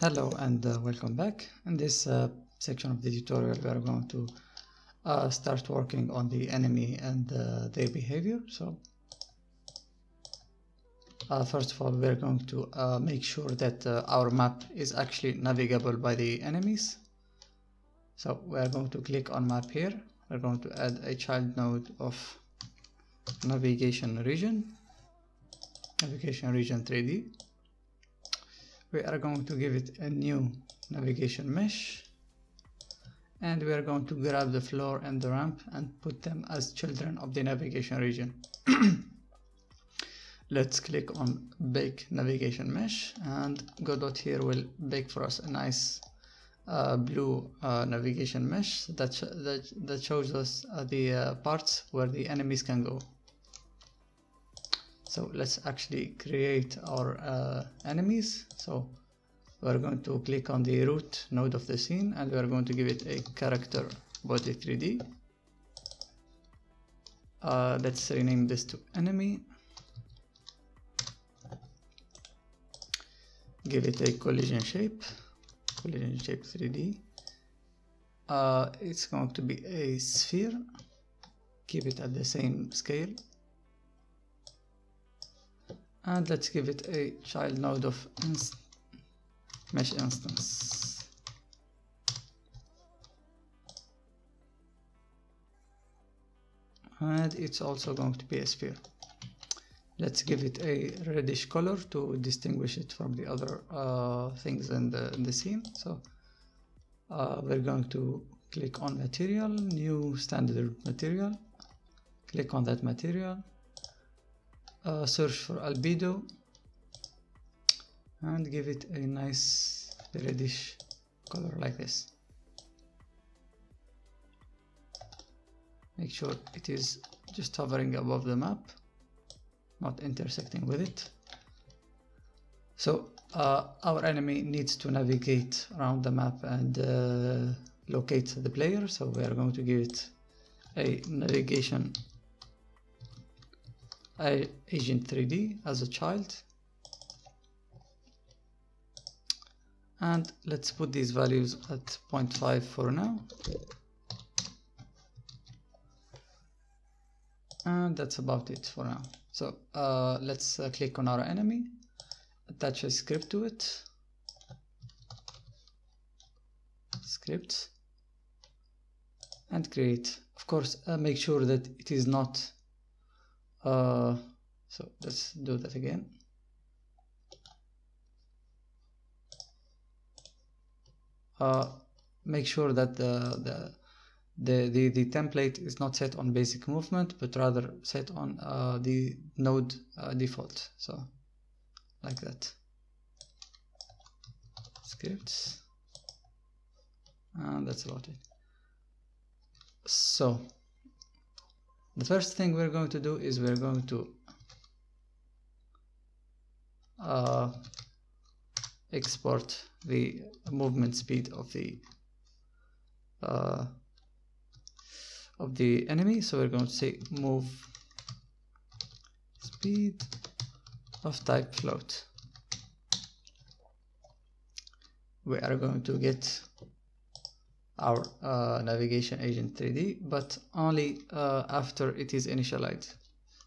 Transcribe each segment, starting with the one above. Hello and welcome back. In this section of the tutorial we are going to start working on the enemy and their behavior. So first of all we are going to make sure that our map is actually navigable by the enemies. So we are going to click on map here. We are going to add a child node of navigation region 3D. We are going to give it a new navigation mesh, and we are going to grab the floor and the ramp and put them as children of the navigation region. Let's click on bake navigation mesh, and Godot here will bake for us a nice blue navigation mesh that shows us the parts where the enemies can go. So let's actually create our enemies. So we're going to click on the root node of the scene, and we're going to give it a CharacterBody3D. Let's rename this to enemy. Give it a collision shape 3D. It's going to be a sphere. Keep it at the same scale. And let's give it a child node of mesh instance. And it's also going to be a sphere. Let's give it a reddish color to distinguish it from the other things in the scene. So we're going to click on material, new standard material. Click on that material. Search for albedo and give it a nice reddish color like this. Make sure it is just hovering above the map, not intersecting with it. So our enemy needs to navigate around the map and locate the player. So we are going to give it a navigation Agent 3D as a child, and let's put these values at 0.5 for now, and that's about it for now. So let's click on our enemy, attach a script to it, script, and create. Of course, make sure that it is not so let's do that again. Make sure that the template is not set on basic movement, but rather set on the node default. So like that. Scripts, and that's about it. So the first thing we're going to do is we're going to export the movement speed of the enemy. So we're going to say move speed of type float. We are going to get our navigation agent 3D, but only after it is initialized.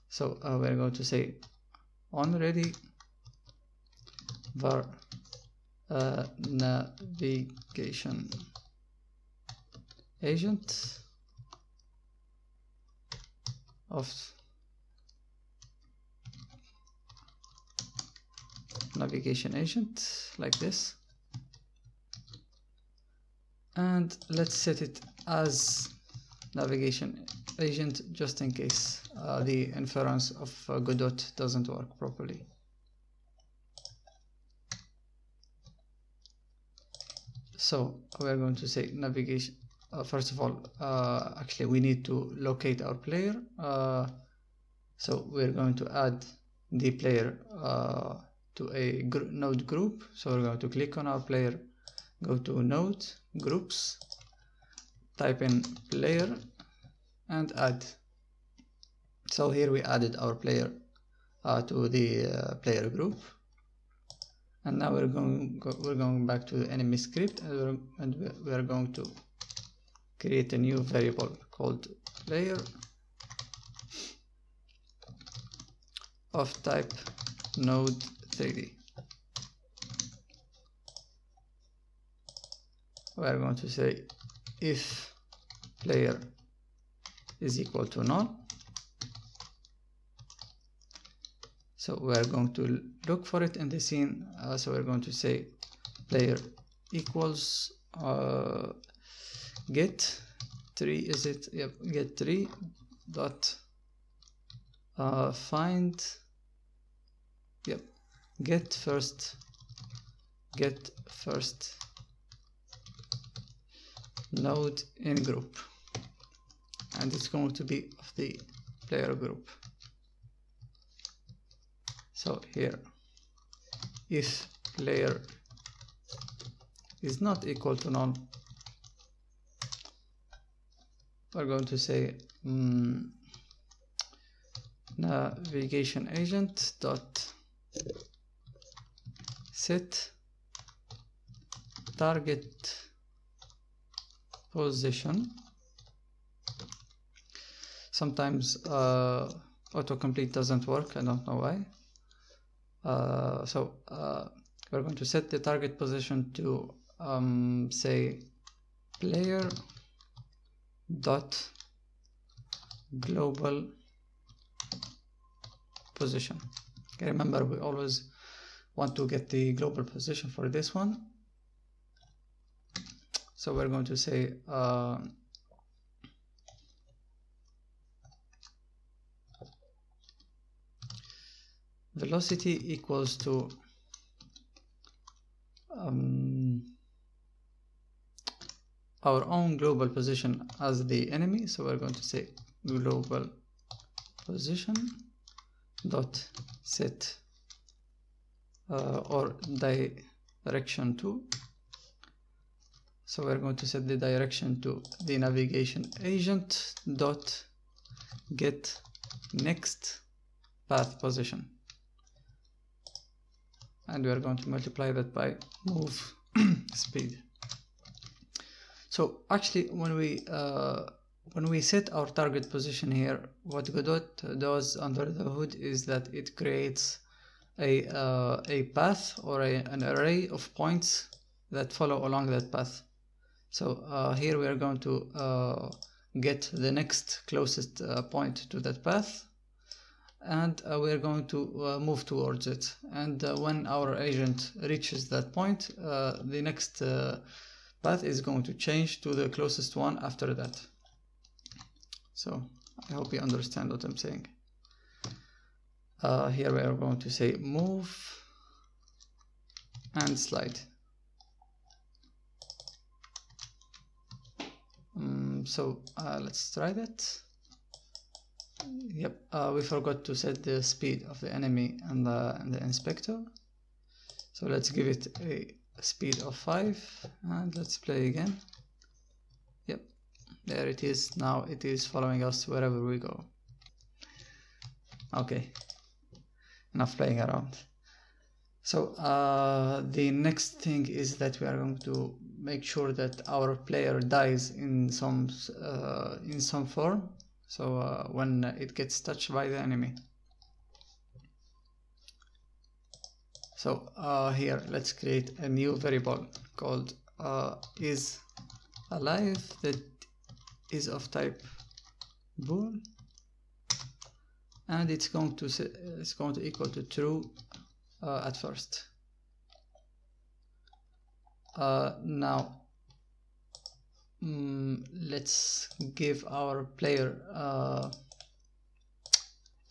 So we're going to say on ready var navigation agent of navigation agent like this. And let's set it as navigation agent just in case the inference of Godot doesn't work properly. So we're going to say navigation. First of all, actually we need to locate our player. So we're going to add the player to a node group. So we're going to click on our player. Go to node, groups, type in player and add. So here we added our player to the player group. And now we're going back to the enemy script, and we're going to create a new variable called layer of type node3D. We're going to say if player is equal to none. So we're going to look for it in the scene. So we're going to say player equals get tree, is it? Yep, get tree dot find, yep, get first node in group, and it's going to be of the player group. So here, if player is not equal to none, we're going to say navigation agent dot set target position. Sometimes autocomplete doesn't work, I don't know why. So we're going to set the target position to say player dot global position. Okay, remember, we always want to get the global position for this one. So we're going to say velocity equals to our own global position as the enemy. So we're going to say global position dot set or direction to. So we're going to set the direction to the navigation agent dot get next path position, and we're going to multiply that by move speed. So actually, when we set our target position here, what Godot does under the hood is that it creates a path or an array of points that follow along that path. So here we are going to get the next closest point to that path, and we are going to move towards it. And when our agent reaches that point, the next path is going to change to the closest one after that. So I hope you understand what I'm saying. Here we are going to say move and slide. So let's try that. Yep, we forgot to set the speed of the enemy and the inspector. So let's give it a speed of 5, and let's play again. Yep, there it is. Now it is following us wherever we go. Okay, enough playing around. So the next thing is that we are going to make sure that our player dies in some form. So when it gets touched by the enemy. So here let's create a new variable called is alive that is of type bool, and it's going to equal to true at first. Now let's give our player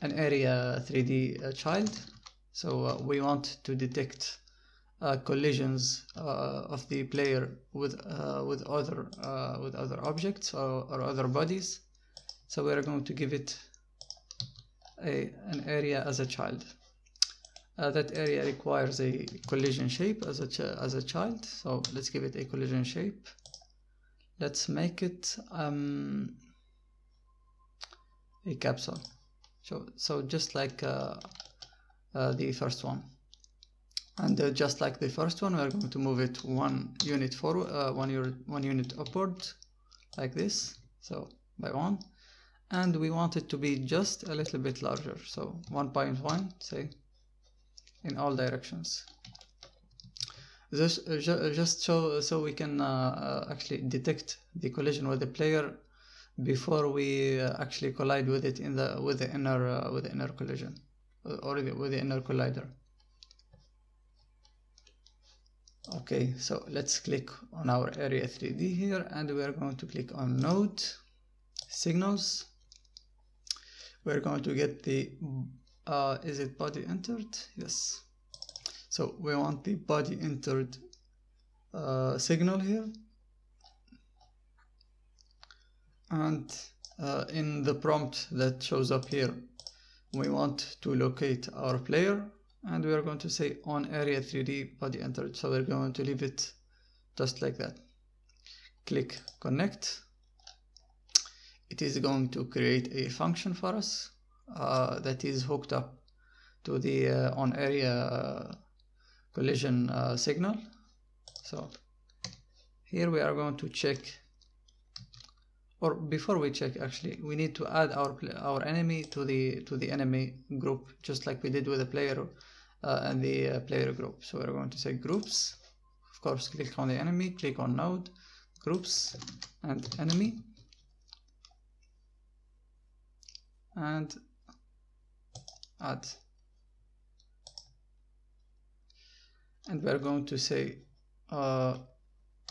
an Area3D child. So we want to detect collisions of the player with other objects or other bodies. So we are going to give it an area as a child. That area requires a collision shape as a child. So let's give it a collision shape. Let's make it a capsule. So just like the first one. And just like the first one, we are going to move it one unit forward, one unit upward, like this, so by one. And we want it to be just a little bit larger, so 1.1, say, in all directions. This just so we can actually detect the collision with the player before we actually collide with it in the with the inner collision, or with the inner collider. Okay, so let's click on our Area3D here, and we are going to click on Node, Signals. We're going to get the is it body entered? Yes. So we want the body entered signal here, and in the prompt that shows up here, we want to locate our player, and we are going to say on Area3D body entered. So we're going to leave it just like that. Click connect. It is going to create a function for us that is hooked up to the on area collision signal. So here we are going to check, or before we check, actually we need to add our enemy to the enemy group, just like we did with the player and the player group. So we're going to say groups, of course, click on the enemy, click on node, groups, and enemy. And add, and we're going to say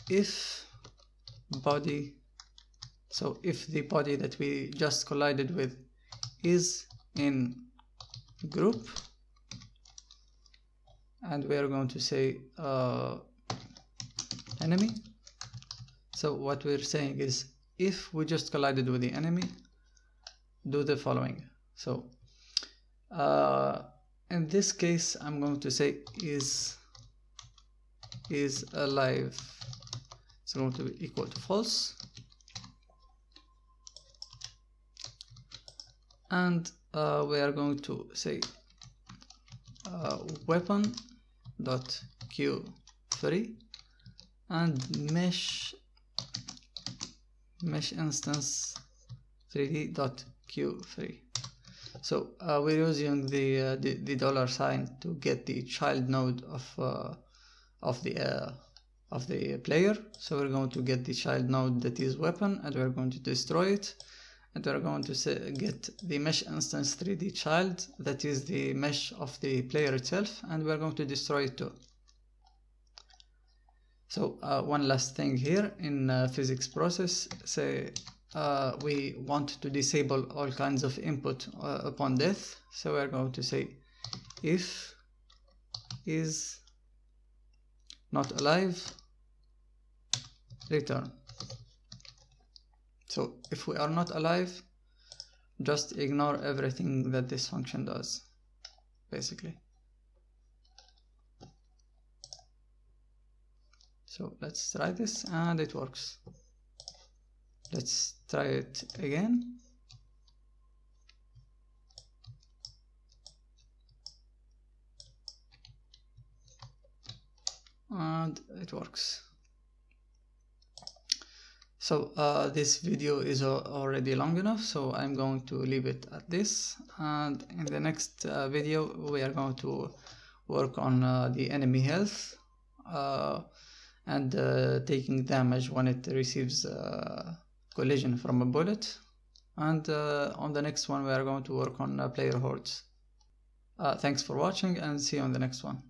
if body, so if the body that we just collided with is in group, and we're going to say enemy. So what we're saying is, if we just collided with the enemy, do the following. So in this case, I'm going to say is alive, it's going to be equal to false, and we are going to say weapon dot q3 and mesh instance 3d dot q3. So we're using the dollar sign to get the child node of the player. So we're going to get the child node that is weapon, and we're going to destroy it, and we're going to say, get the mesh instance 3D child that is the mesh of the player itself, and we're going to destroy it too. So one last thing here in physics process, say we want to disable all kinds of input upon death. So we're going to say if is not alive, return. So if we are not alive, just ignore everything that this function does, basically. So let's try this, and it works. Let's try it again. And it works. So this video is already long enough, so I'm going to leave it at this. And in the next video, we are going to work on the enemy health and taking damage when it receives collision from a bullet, and on the next one we are going to work on player hordes. Thanks for watching, and see you on the next one.